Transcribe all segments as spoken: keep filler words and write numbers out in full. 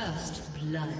First blood.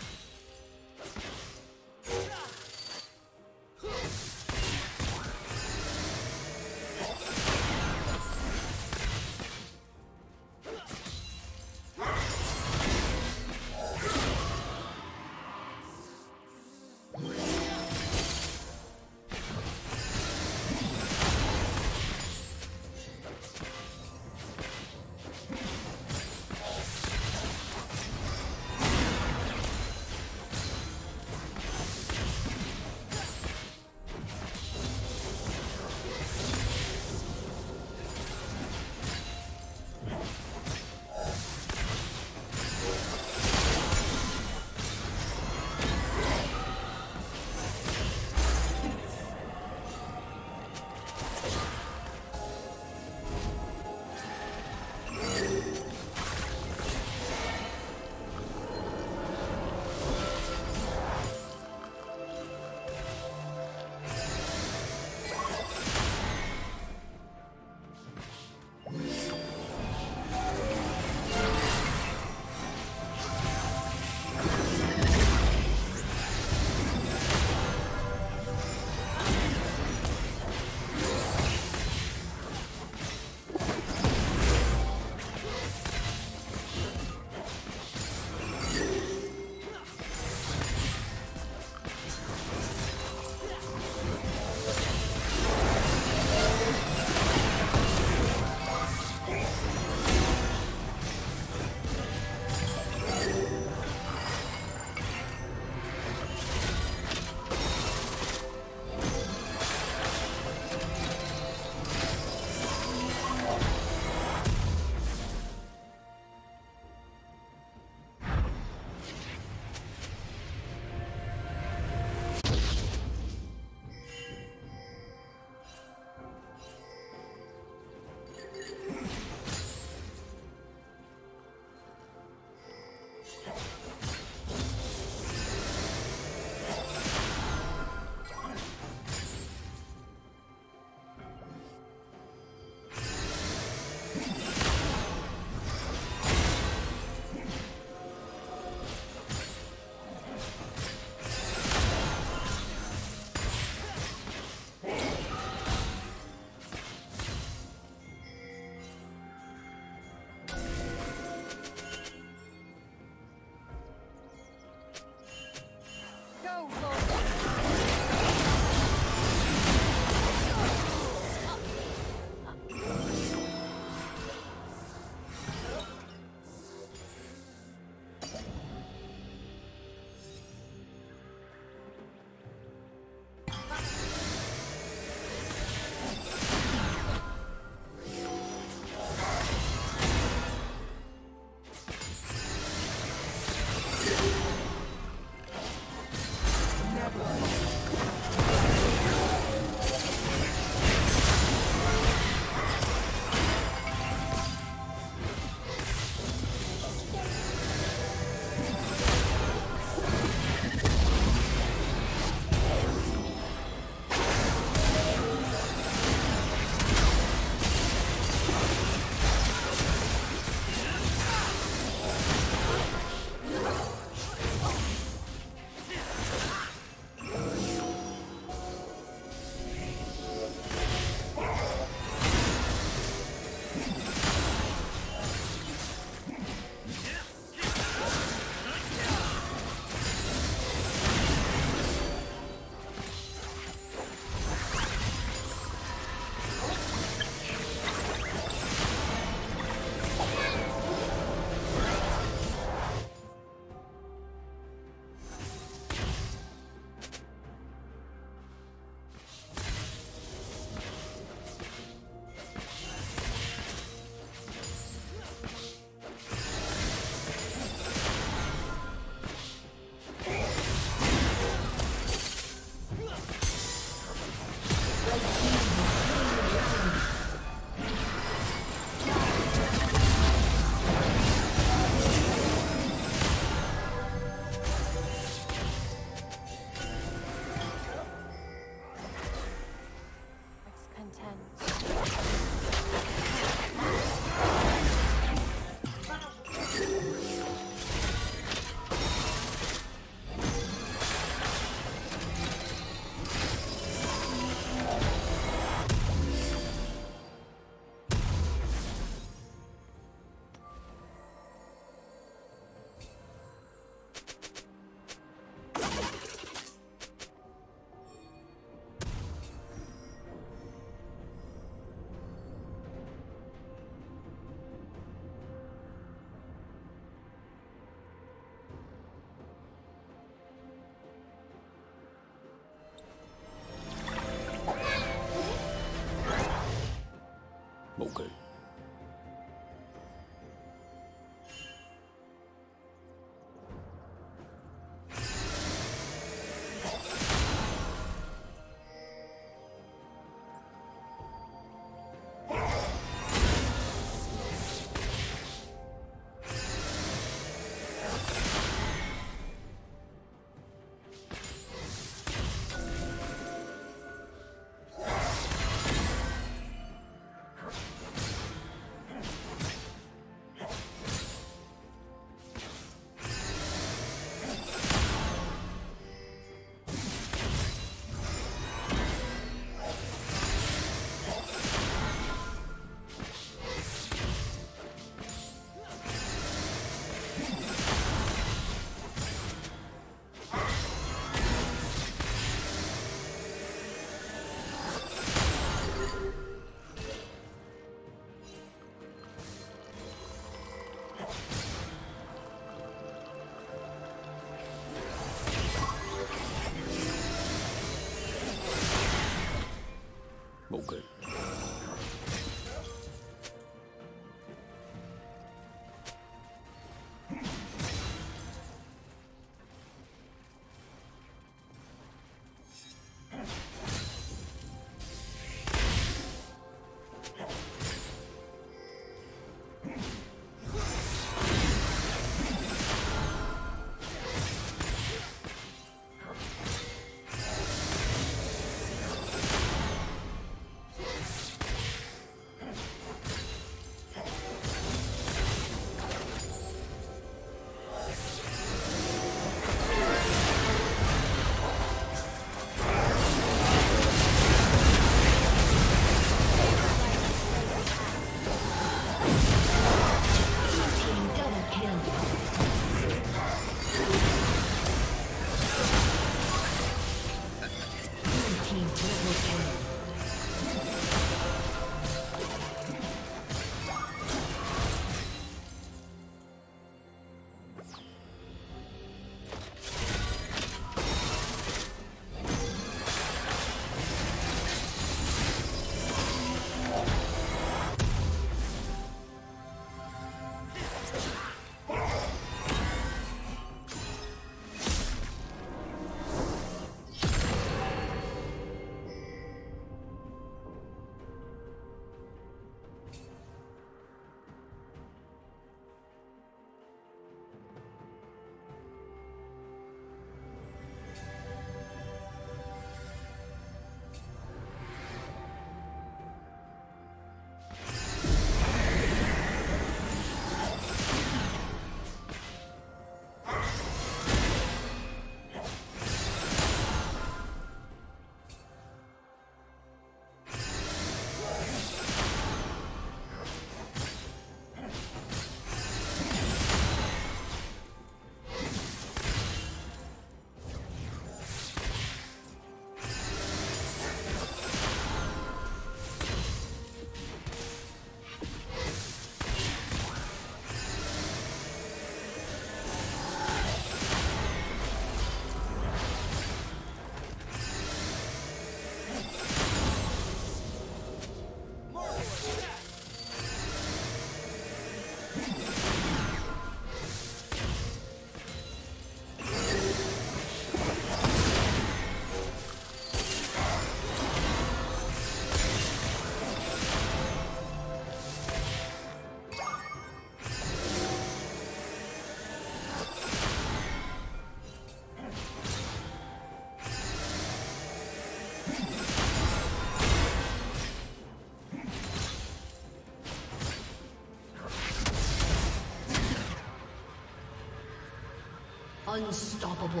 Unstoppable.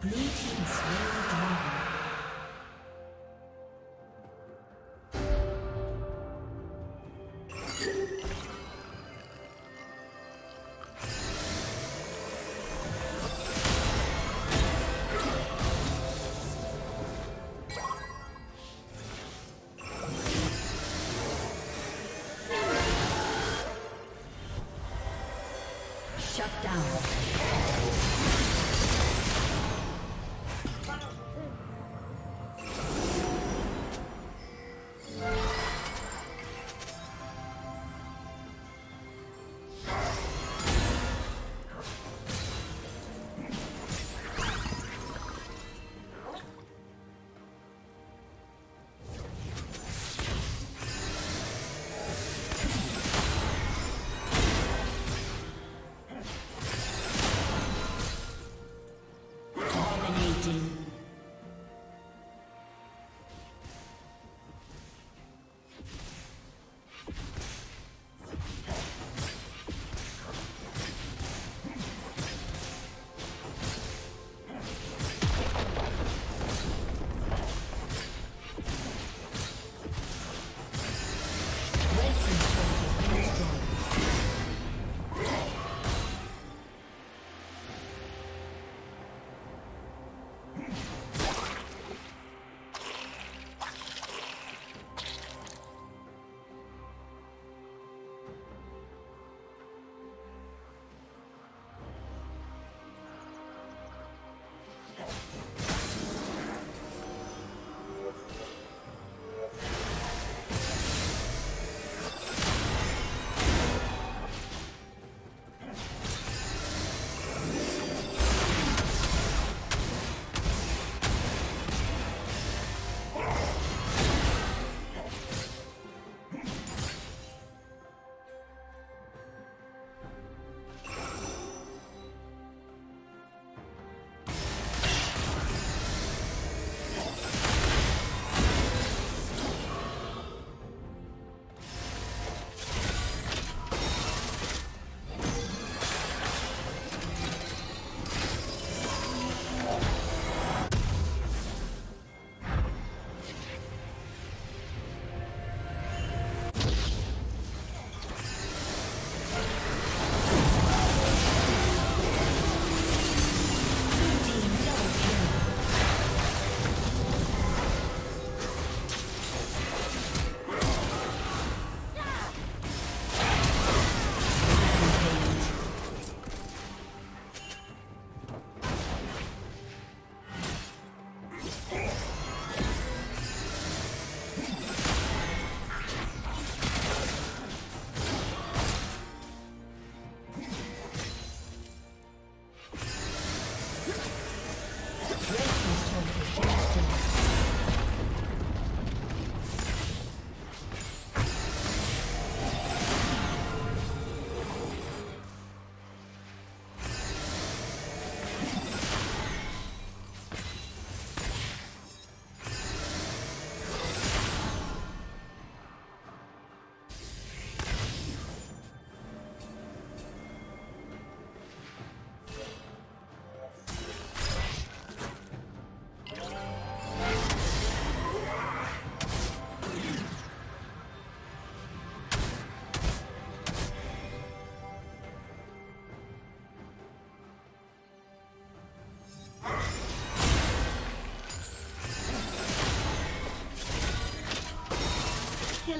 Blue team slain the dragon.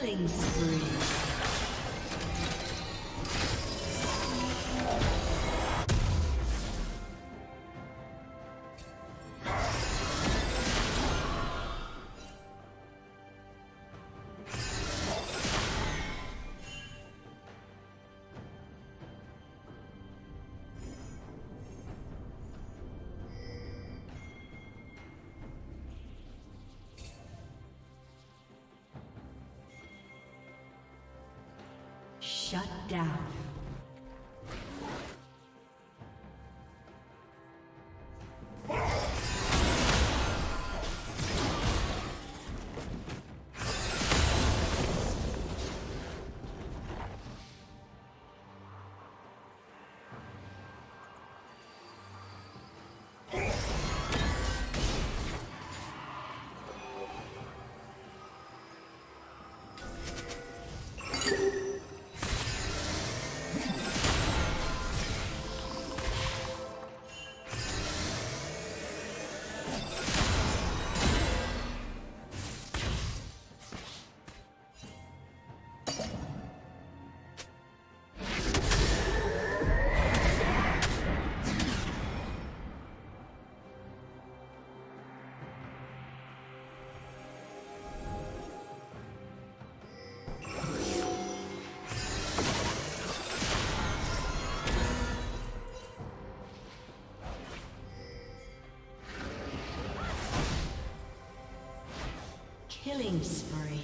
Killing spree. Shut down. Killing spree.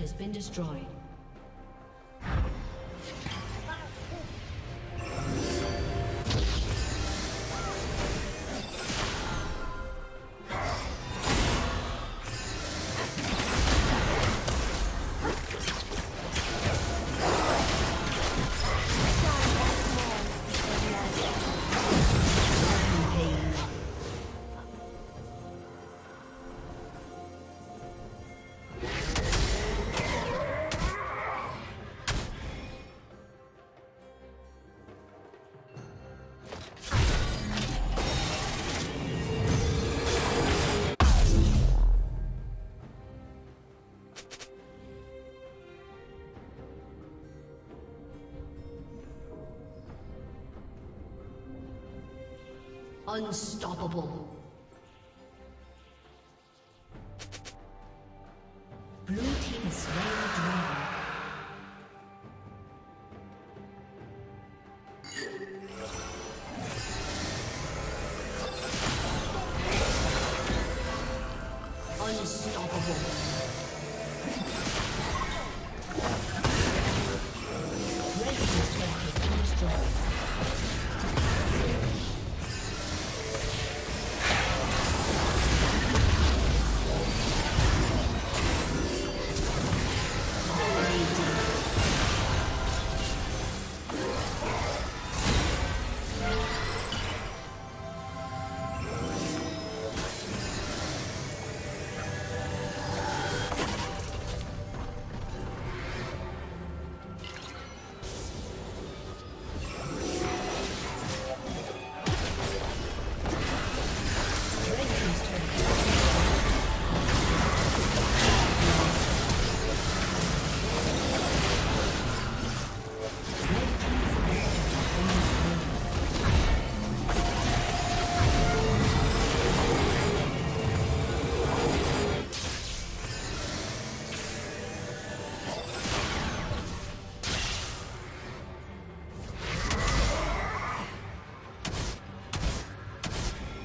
Has been destroyed. Unstoppable. Blue team is very drawn.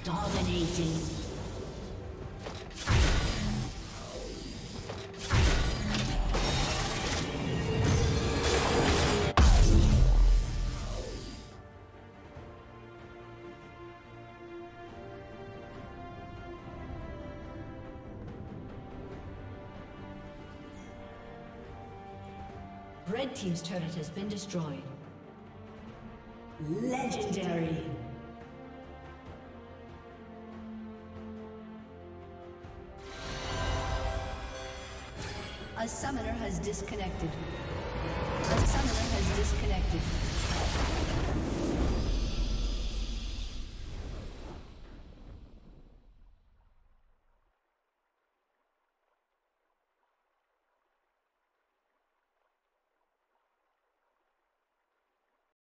Dominating. Red Team's turret has been destroyed. Legendary! A summoner has disconnected. A summoner has disconnected.